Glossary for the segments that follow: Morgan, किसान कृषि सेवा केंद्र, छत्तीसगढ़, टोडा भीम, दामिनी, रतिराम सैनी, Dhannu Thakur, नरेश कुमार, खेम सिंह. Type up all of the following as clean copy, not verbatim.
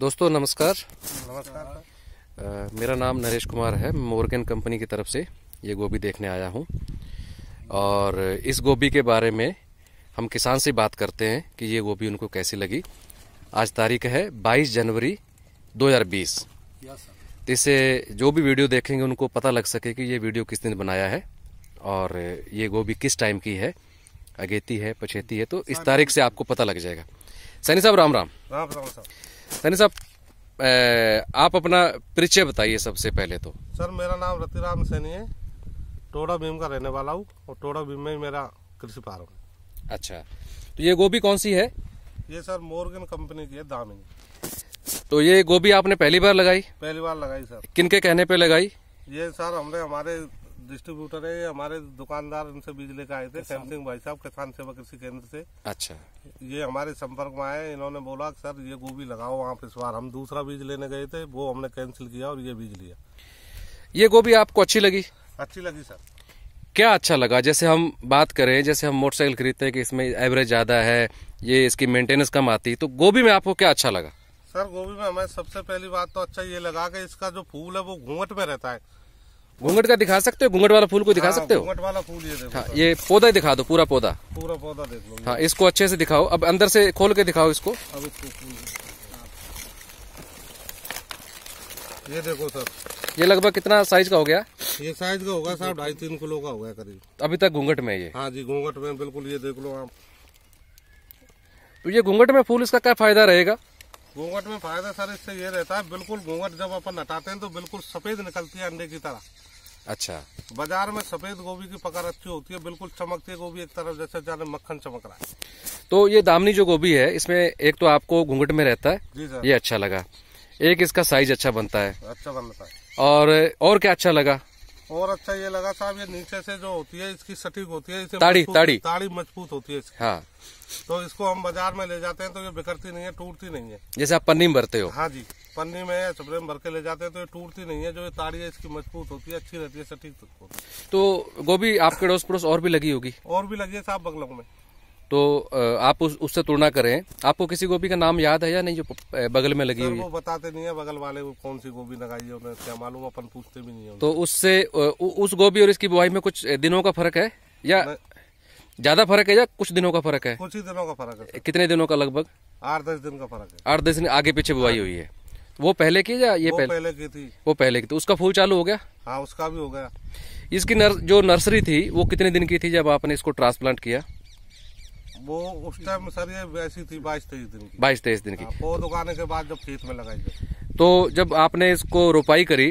दोस्तों नमस्कार। मेरा नाम नरेश कुमार है। मॉर्गन कंपनी की तरफ से ये गोभी देखने आया हूँ और इस गोभी के बारे में हम किसान से बात करते हैं कि ये गोभी उनको कैसी लगी। आज तारीख है 22 जनवरी 2020। इससे जो भी वीडियो देखेंगे उनको पता लग सके कि ये वीडियो किस दिन बनाया है और ये गोभी किस टाइम की है, अगेती है, पछेती है, तो इस तारीख से आपको पता लग जाएगा। सैनी साहब राम राम। राम राम साहब। सैनी साहब आप अपना परिचय बताइए सबसे पहले तो। सर मेरा नाम रतिराम सैनी है, टोडा भीम का रहने वाला हूँ और टोडा भीम में मेरा कृषि फार्म है। अच्छा, तो ये गोभी कौन सी है? ये सर मॉर्गन कंपनी की है, दामिनी। तो ये गोभी आपने पहली बार लगाई? पहली बार लगाई सर। किनके कहने पे लगाई? ये सर हमने हमारे डिस्ट्रीब्यूटर है, हमारे दुकानदार, उनसे बीज लेकर आए थे सैमसिंग भाई साहब किसान सेवा कृषि केंद्र से। अच्छा। ये हमारे संपर्क में आए, इन्होंने बोला सर ये गोभी लगाओ आप इस बार। हम दूसरा बीज लेने गए थे, वो हमने कैंसिल किया और ये बीज लिया। ये गोभी आपको अच्छी लगी? अच्छी लगी सर। क्या अच्छा लगा? जैसे हम बात करें, जैसे हम मोटरसाइकिल खरीदते हैं कि इसमें एवरेज ज्यादा है, ये इसकी मेंटेनेंस कम आती, तो गोभी में आपको क्या अच्छा लगा? सर गोभी में हमें सबसे पहली बात तो अच्छा ये लगा कि इसका जो फूल है वो घूंघट में रहता है। घूंघट का दिखा सकते हो? घूंघट वाला फूल को दिखा सकते हो? घूंघट वाला फूल ये देखो। हाँ, ये पौधा ही दिखा दो, पूरा पौधा। पूरा पौधा देख लो। हाँ, इसको अच्छे से दिखाओ। अब अंदर से खोल के दिखाओ इसको। अब इसको ये देखो सर। ये लगभग कितना साइज का हो गया? ये साइज का होगा साहब 2.5-3 किलो का होगा करीब। अभी तक घूंघट में ये? हाँ जी, घूंघट में बिल्कुल। ये देख लो आप। तो ये घूंघट में फूल, इसका क्या फायदा रहेगा? घूंघट में फायदा सर इससे ये रहता है, बिल्कुल घूंघट जब अपन हटाते हैं तो बिल्कुल सफेद निकलती है अंडे की तरह। अच्छा। बाजार में सफेद गोभी की पकड़ अच्छी होती है, बिल्कुल चमकती है गोभी, एक तरफ जैसे जाने मक्खन चमक रहा है। तो ये दामिनी जो गोभी है, इसमें एक तो आपको घूंघट में रहता है जी सर, ये अच्छा लगा। एक इसका साइज अच्छा बनता है। अच्छा बनता है। और क्या अच्छा लगा? और अच्छा ये लगा साहब, ये नीचे से जो होती है इसकी सटीक होती है, ताड़ी मजबूत होती है इसकी। हाँ। तो इसको हम बाजार में ले जाते हैं तो ये बिखरती नहीं है, टूटती नहीं है। जैसे आप पन्नी में भरते हो? हाँ जी, पन्नी में या छपरे में भर के ले जाते हैं तो ये टूटती नहीं है। जो ये ताड़ी है इसकी मजबूत होती है, अच्छी रहती है, सटीक होती है। तो गोभी आपके अड़ोस पड़ोस और भी लगी होगी? और भी लगी है साहब बगलों में। तो आप उससे तुलना करें। आपको किसी गोभी का नाम याद है या नहीं जो बगल में लगी हुई? वो बताते नहीं है बगल वाले वो कौन सी गोभी लगाई है, उन्हें क्या मालूम, अपन पूछते भी नहीं है। तो उससे उस गोभी और इसकी बुआई में कुछ दिनों का फर्क है या ज्यादा फर्क है या कुछ दिनों का फर्क है? कुछ ही दिनों का फर्क है। कितने दिनों का? लगभग 8-10 दिन का फर्क है। 8-10 दिन आगे पीछे बुआई हुई है। वो पहले की या ये पहले की थी? वो पहले की थी। उसका फूल चालू हो गया? हाँ उसका भी हो गया। इसकी जो नर्सरी थी वो कितने दिन की थी जब आपने इसको ट्रांसप्लांट किया? वो उस टाइम सर ये वैसी थी 22-23 दिन की। 22-23 दिन की। पौध उगाने के बाद जब खेत में लगाई गई। तो जब आपने इसको रोपाई करी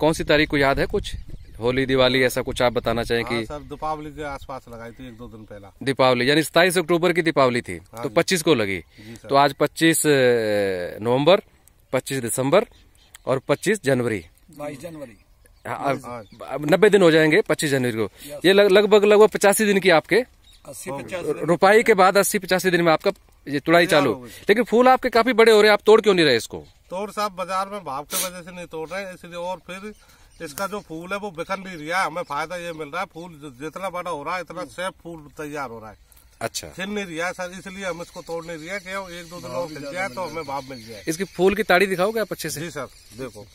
कौन सी तारीख को याद है कुछ? होली, दिवाली, ऐसा कुछ आप बताना चाहें? हाँ, कि सर दीपावली के आसपास लगाई थी, 1-2 दिन पहला। दीपावली यानी 27 अक्टूबर की दीपावली थी। हाँ, तो 25 को लगी। तो आज 25 नवम्बर, 25 दिसम्बर और 25 जनवरी। 22 जनवरी। अब 90 दिन हो जाएंगे 25 जनवरी को। ये लगभग 85 दिन की आपके रोपाई के बाद 80-85 दिन में आपका ये तुड़ाई चालू। लेकिन फूल आपके काफी बड़े हो रहे हैं, आप तोड़ क्यों नहीं रहे इसको? तोड़ साहब बाजार में भाव के वजह से नहीं तोड़ रहे इसलिए। और फिर इसका जो फूल है वो बिखर नहीं रहा, हमें फायदा ये मिल रहा है। फूल जितना बड़ा हो रहा है इतना सेफ फूल तैयार हो रहा है। अच्छा। छिन नहीं रहा सर, इसलिए हम इसको तोड़ नहीं रहे कि 1-2 दिन और मिल जाए तो हमें भाव मिल जाए। इसकी फूल की ताड़ी दिखाओगे आप अच्छे से? जी सर, देखो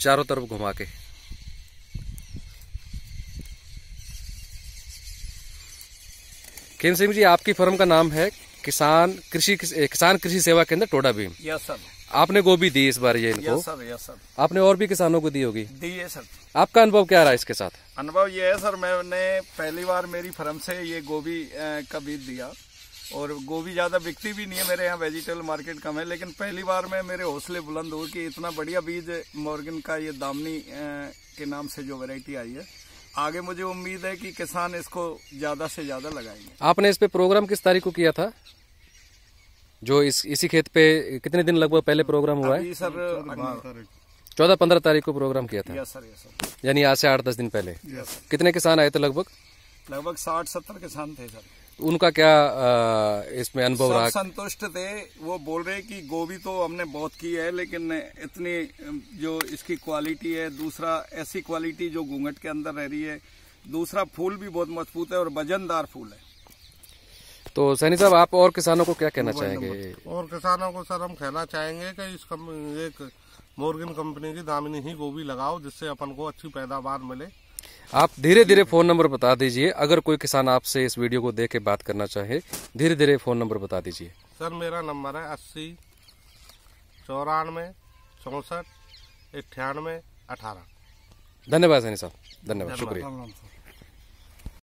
चारों तरफ घुमा के। खेम सिंह जी आपकी फर्म का नाम है किसान कृषि सेवा केंद्र, टोडा भीम। Yes sir. आपने गोभी दी इस बार ये इनको? Yes sir, yes sir. आपने और भी किसानों को दी होगी? दी है सर। आपका अनुभव क्या रहा इसके साथ? अनुभव ये है सर, मैंने पहली बार मेरी फर्म से ये गोभी का बीज दिया और गोभी ज्यादा बिकती भी नहीं है मेरे यहाँ, वेजिटेबल मार्केट कम है, लेकिन पहली बार में मेरे हौसले बुलंद हुए कि इतना बढ़िया बीज मॉर्गन का ये दामिनी के नाम से जो वेरायटी आई है, आगे मुझे उम्मीद है कि किसान इसको ज्यादा से ज्यादा लगाएंगे। आपने इस पे प्रोग्राम किस तारीख को किया था? जो इसी खेत पे कितने दिन लगभग पहले प्रोग्राम हुआ है? सर 14-15 तारीख को प्रोग्राम किया था। Yes sir, yes sir. यानी आज से 8-10 दिन पहले। Yes sir. कितने किसान आए थे? लगभग 60-70 किसान थे सर। उनका क्या इसमें अनुभव रहा? संतुष्ट थे, वो बोल रहे कि गोभी तो हमने बहुत की है लेकिन इतनी जो इसकी क्वालिटी है, दूसरा ऐसी क्वालिटी जो घूंघट के अंदर रह रही है, दूसरा फूल भी बहुत मजबूत है और वजनदार फूल है। तो सैनी साहब, आप और किसानों को क्या कहना चाहेंगे? और किसानों को सर हम कहना चाहेंगे कि इस एक मॉर्गन कंपनी की दामिनी ही गोभी लगाओ, जिससे अपन को अच्छी पैदावार मिले। आप धीरे धीरे फोन नंबर बता दीजिए, अगर कोई किसान आपसे इस वीडियो को देख के बात करना चाहे, धीरे धीरे फोन नंबर बता दीजिए। सर मेरा नंबर है 80 94 64 98 18। धन्यवाद सैनी साहब, धन्यवाद, शुक्रिया।